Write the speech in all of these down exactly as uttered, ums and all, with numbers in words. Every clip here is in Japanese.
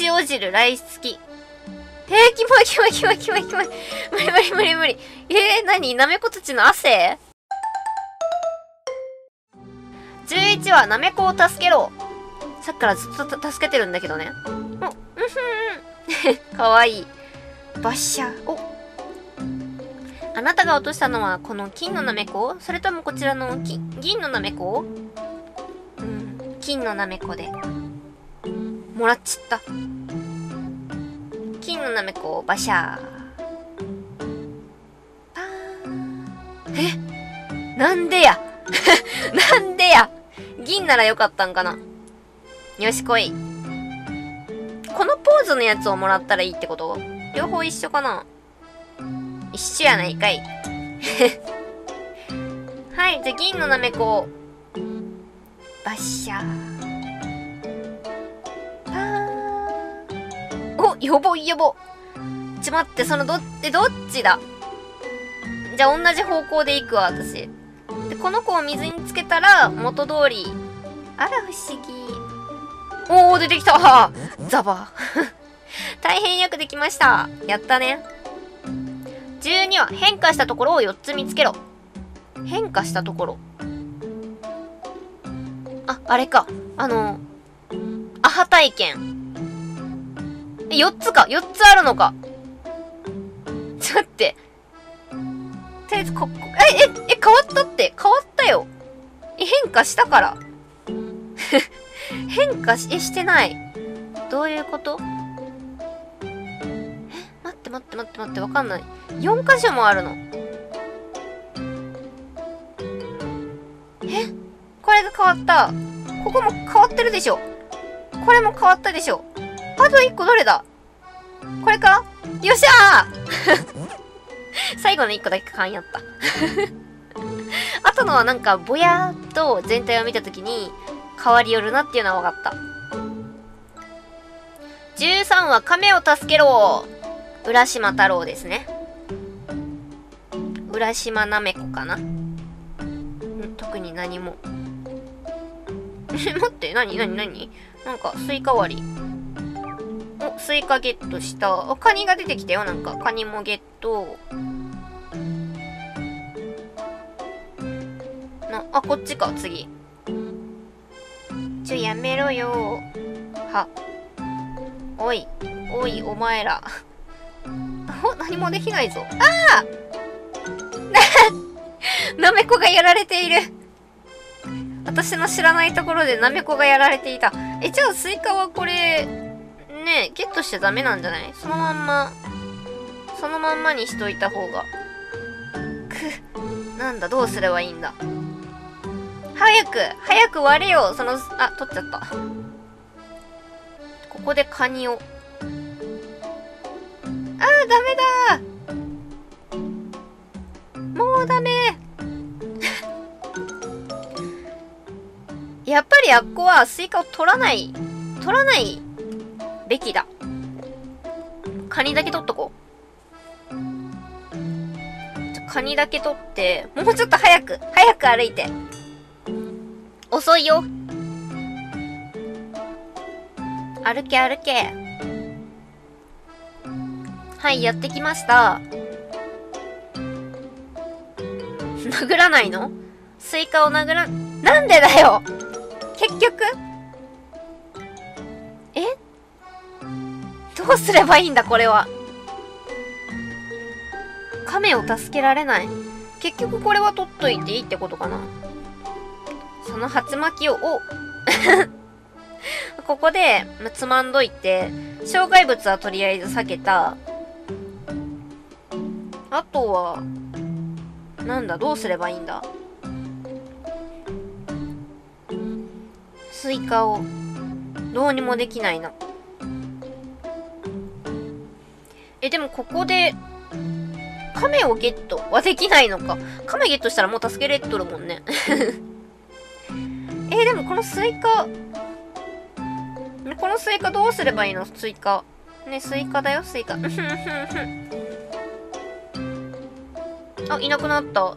塩汁来好き。えー、キモいキモいキモいキモいキモい。無理無理無理無理。えー、なになめこたちの汗 ?じゅういち 話、なめこを助けろ。さっきからずっと助けてるんだけどね。お、うんふん。かわいい。バッシャー。おあなたが落としたのはこの金のなめこ、それともこちらの銀のなめこ？うん、金のなめこで。もらっちゃった。金のなめこをバシャー。パーン。え？なんでやなんでや銀ならよかったんかな。よしこい。このポーズのやつをもらったらいいってこと？両方一緒かな。一緒やないかい。はい、じゃあ銀のなめこを。バッシャー。パーン。お、よぼいよぼ。ちょ、待って、そのど、え、どっちだ？じゃあ同じ方向で行くわ、私。で、この子を水につけたら、元通り。あら、不思議。おー、出てきた！ザバ。大変よくできました。やったね。じゅうには変化したところをよっつ見つけろ。変化したところ。あ、あれか。あの、アハ体験。え、よっつか。よっつあるのか。ちょっと待って。とりあえず、こ、え、え、え、変わったって。変わったよ。え、変化したから。変化し、え、してない。どういうこと？待って待って待って、わかんない。よん箇所もあるの。え？これが変わった。ここも変わってるでしょ。これも変わったでしょ。あといっこどれだ？これか？よっしゃー最後のいっこだけ勘やった。あとのはなんか、ぼやーっと全体を見たときに変わりよるなっていうのはわかった。じゅうさんは亀を助けろ。浦島太郎ですね。浦島なめこかな。特に何も。え、待って、なになになに、なんか、スイカ割り。お、スイカゲットした。カニが出てきたよ、なんか。カニもゲット。な、あ、こっちか、次。ちょ、やめろよ。は。おい、おい、お前ら。お、何もできないぞ。ああなめこがやられている。私の知らないところでなめこがやられていた。え、じゃあスイカはこれ、ねえ、ゲットしちゃダメなんじゃない？そのまんま、そのまんまにしといた方が。く、なんだ、どうすればいいんだ。早く、早く割れよ、その、あ、取っちゃった。ここでカニを。ああ、ダメだー。もうダメやっぱりあっこはスイカを取らない。取らないべきだ。カニだけ取っとこう。ちょ、カニだけ取って、もうちょっと早く、早く歩いて。遅いよ。歩け歩け。はい、やってきました。殴らないの？スイカを殴らん、なんでだよ！結局？え？どうすればいいんだ、これは。亀を助けられない。結局これは取っといていいってことかな。その鉢巻きを、おここで、つまんどいて、障害物はとりあえず避けた。あとは、なんだ、どうすればいいんだ。スイカを、どうにもできないな。え、でもここで、亀をゲットはできないのか。亀ゲットしたらもう助けれっとるもんね。え、でもこのスイカ、このスイカどうすればいいの？スイカ。ね、スイカだよ、スイカ。あ、いなくなった。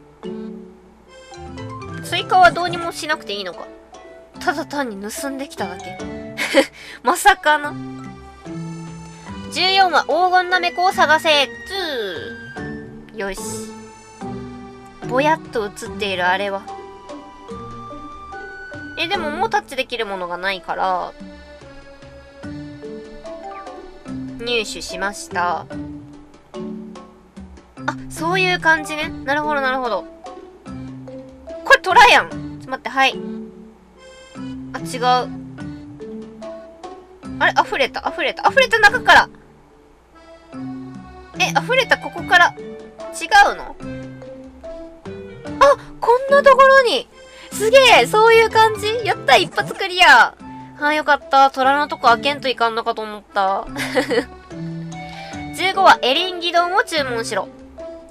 スイカはどうにもしなくていいのか。ただ単に盗んできただけ。まさかな。じゅうよんは黄金なめこを探せ。ツー。よし。ぼやっと映っているあれは。え、でももうタッチできるものがないから、入手しました。あ、そういう感じね。なるほど、なるほど。これトラやん。ちょっと待って、はい。あ、違う。あれ、溢れた、溢れた、溢れた中から。え、溢れたここから。違うの？あ、こんなところに。すげえ、そういう感じ？やった、一発クリア。はあ、よかった。虎のとこ開けんといかんのかと思った。じゅうごはエリンギ丼を注文しろ。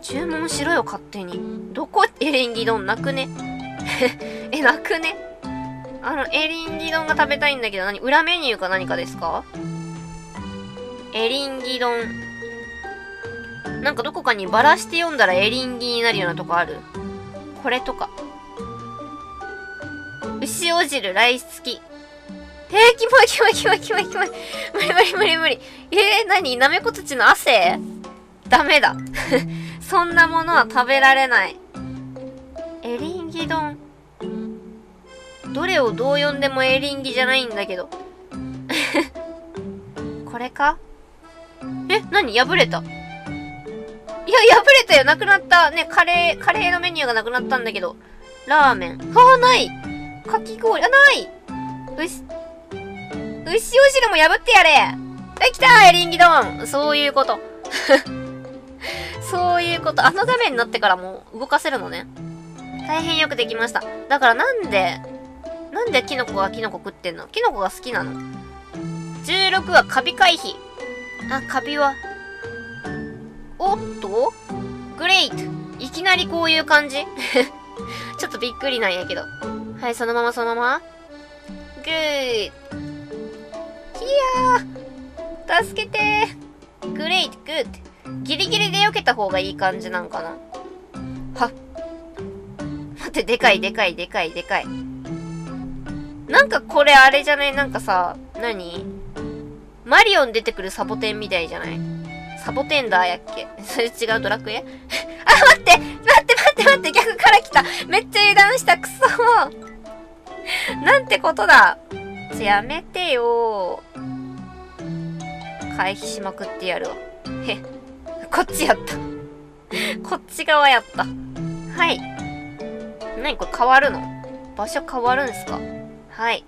注文しろよ、勝手に。どこエリンギ丼なくね？え、なくね？あの、エリンギ丼が食べたいんだけど、何？裏メニューか何かですか？エリンギ丼。なんかどこかにバラして読んだらエリンギになるようなとこある？これとか。牛お汁ライス付き。えー、キモいキモいキモいキモいキモい。無理無理無理無理。えー、なになめこ土の汗？ダメだ。そんなものは食べられない。エリンギ丼。どれをどう呼んでもエリンギじゃないんだけど。これか？え、なに破れた。いや、破れたよ。なくなった。ね、カレー、カレーのメニューがなくなったんだけど。ラーメン。はあ、ない。かき氷。あ、ない。うし。牛お汁も破ってやれ。はい、来たエリンギ丼。そういうこと。そういうこと。あの画面になってからもう動かせるのね。大変よくできました。だからなんで、なんでキノコがキノコ食ってんの？キノコが好きなの？ じゅうろく はカビ回避。あ、カビは。おっとグレイト。いきなりこういう感じちょっとびっくりなんやけど。はい、そのままそのまま。グー。いやー助けてーグレイトグッドギリギリで避けた方がいい感じなんかな。はっ待って、でかいでかいでかいでかい。なんかこれあれじゃない？なんかさ、何マリオン出てくるサボテンみたいじゃない？サボテンダーやっけ？それ違うドラクエあ、待って待って待って待って、逆から来た。めっちゃ油断した。クソなんてことだ。ちょやめてよー。回避しまくってやるわ。へっ。こっちやった。こっち側やった。はい。なにこれ変わるの？場所変わるんですか？はい。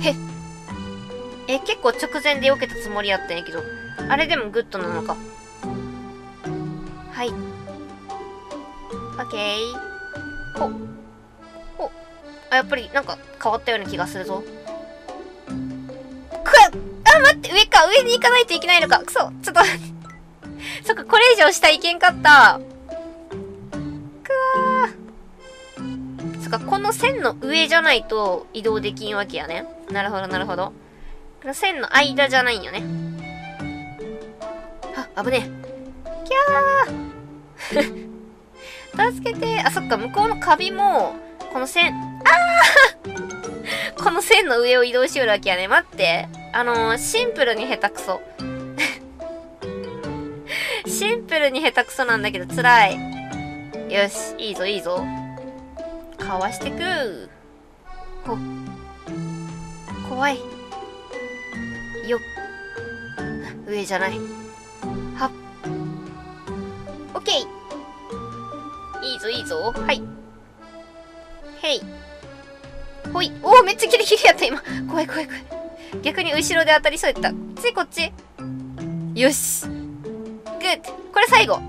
へっ。え、結構直前で避けたつもりやったんやけど。あれでもグッドなのか。はい。オッケー。ほっ。ほっ。あ、やっぱりなんか変わったような気がするぞ。あ、待って、上か、上に行かないといけないのか。くそ、ちょっと待って。そっか、これ以上下行けんかった。くわ。そっか、この線の上じゃないと移動できんわけやね。なるほど、なるほど。この線の間じゃないんよね。あ、危ねえ。キャー助けて。あ、そっか、向こうのカビも、この線、あーこの線の上を移動しよるわけやね。待って。あのー、シンプルに下手くそ。シンプルに下手くそなんだけど、辛い。よし、いいぞ、いいぞ。かわしてく。ほ。怖い。よっ。上じゃない。はっ。オッケー。いいぞ、いいぞ。はい。へい。ほい。おお、めっちゃギリギリやった、今。怖い、怖い、怖い。逆に後ろで当たりそうやった。こっちこっち。よし。グッド。これ最後。やっ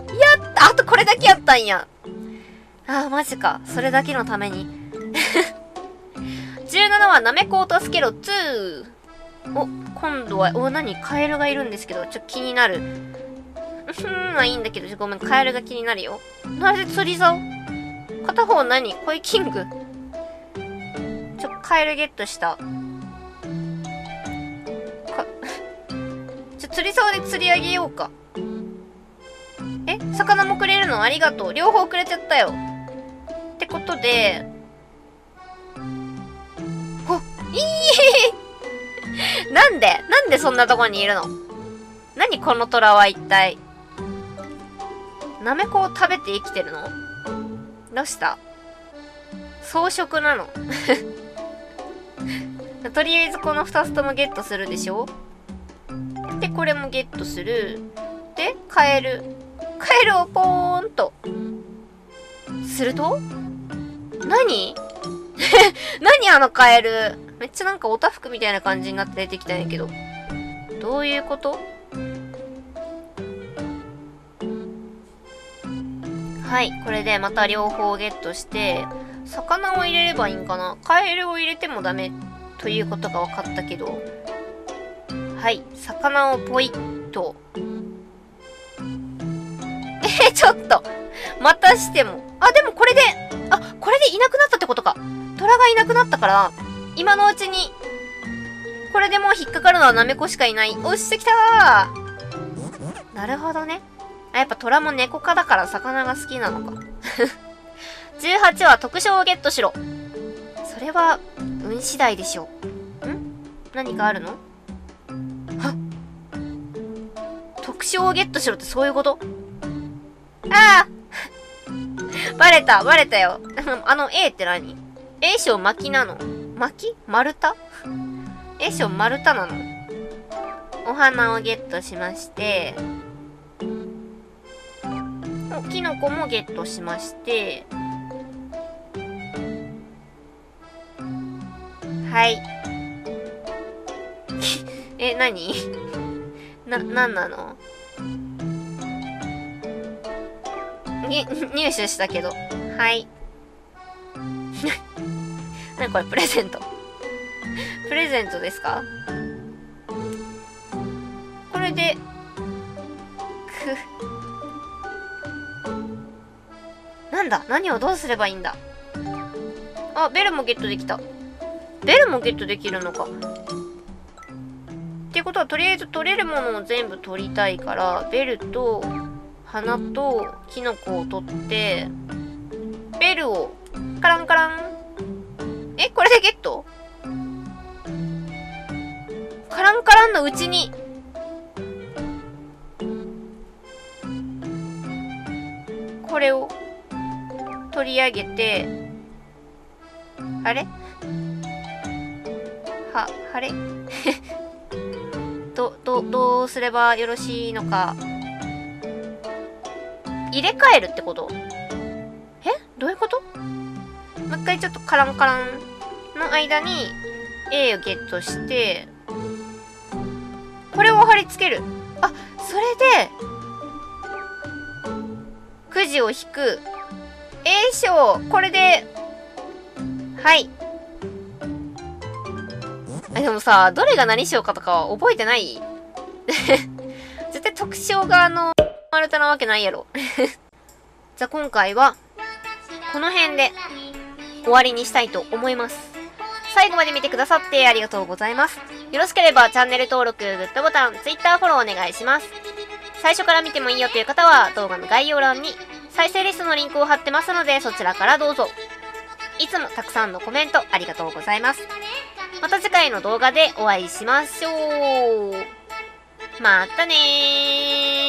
た。あとこれだけやったんや。ああ、マジか。それだけのために。じゅうななはナメコを助けろ。ツー。お、今度は、お、なにカエルがいるんですけど、ちょっと気になる。うふんはいいんだけど、ごめん、カエルが気になるよ。なぜ釣り竿？片方何？コイキング。ちょ、カエルゲットした。釣り竿で釣り上げようか。え、魚もくれるの？ありがとう。両方くれちゃったよ。ってことで、ほっ、いいなんでなんでそんなとこにいるの？何この虎は一体。なめこを食べて生きてるの？どうした？草食なの？とりあえずこのふたつともゲットするでしょ。でこれもゲットする。でカエルカエルをポーンとすると、何何あのカエル、めっちゃなんかおたふくみたいな感じになって出てきたんやけど、どういうこと？はい、これでまた両方ゲットして、魚を入れればいいんかな。カエルを入れてもダメということが分かったけど、はい、魚をポイッと。えちょっとまたしても、あでもこれで、あこれでいなくなったってことか。虎がいなくなったから今のうちに、これでもう引っかかるのはナメコしかいない。落ちてきたー。なるほどね。あやっぱ虎も猫科だから魚が好きなのか。じゅうはちは特賞をゲットしろ。それは運次第でしょう。ん？何かあるの？はっ、特賞をゲットしろってそういうこと？ああバレたバレたよ。あの A って何？ A 賞巻きなの？巻き？丸太？ A 賞丸太なの？お花をゲットしまして、キノコもゲットしまして、はいえ、何？な、なんなの？に、入手したけど。はい。何これ、プレゼント。プレゼントですか？これで、く、なんだ？何をどうすればいいんだ？あ、ベルもゲットできた。ベルもゲットできるのか。ってことはとりあえず取れるものを全部取りたいから、ベルと花とキノコを取って、ベルをカランカラン。えこれでゲット？カランカランのうちにこれを取り上げて、あれ？は、はれど、ど、どうすればよろしいのか。入れ替えるってこと？えどういうこと？もう一回ちょっとカランカランの間に A をゲットして、これを貼り付ける。あ、それでくじを引く。 A 賞これで、はい。でもさ、どれが何しようかとか覚えてない？絶対特徴があの、丸太なわけないやろ。じゃあ今回は、この辺で終わりにしたいと思います。最後まで見てくださってありがとうございます。よろしければチャンネル登録、グッドボタン、Twitter フォローお願いします。最初から見てもいいよという方は動画の概要欄に再生リストのリンクを貼ってますので、そちらからどうぞ。いつもたくさんのコメントありがとうございます。また次回の動画でお会いしましょう。またねー。